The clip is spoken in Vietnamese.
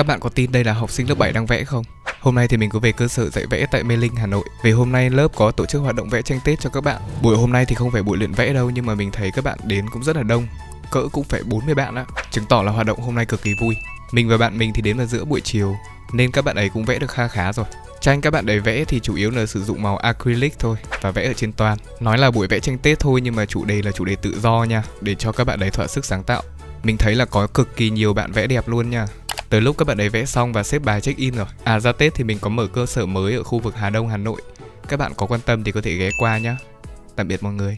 Các bạn có tin đây là học sinh lớp 7 đang vẽ không? Hôm nay thì mình có về cơ sở dạy vẽ tại Mê Linh, Hà Nội. Vì hôm nay lớp có tổ chức hoạt động vẽ tranh Tết cho các bạn. Buổi hôm nay thì không phải buổi luyện vẽ đâu, nhưng mà mình thấy các bạn đến cũng rất là đông, cỡ cũng phải 40 bạn á. Chứng tỏ là hoạt động hôm nay cực kỳ vui. Mình và bạn mình thì đến vào giữa buổi chiều nên các bạn ấy cũng vẽ được kha khá rồi. Tranh các bạn ấy vẽ thì chủ yếu là sử dụng màu acrylic thôi và vẽ ở trên toàn. Nói là buổi vẽ tranh Tết thôi nhưng mà chủ đề là chủ đề tự do nha, để cho các bạn ấy thỏa sức sáng tạo. Mình thấy là có cực kỳ nhiều bạn vẽ đẹp luôn nha. Tới lúc các bạn ấy vẽ xong và xếp bài check in rồi. À, ra Tết thì mình có mở cơ sở mới ở khu vực Hà Đông, Hà Nội. Các bạn có quan tâm thì có thể ghé qua nhá. Tạm biệt mọi người.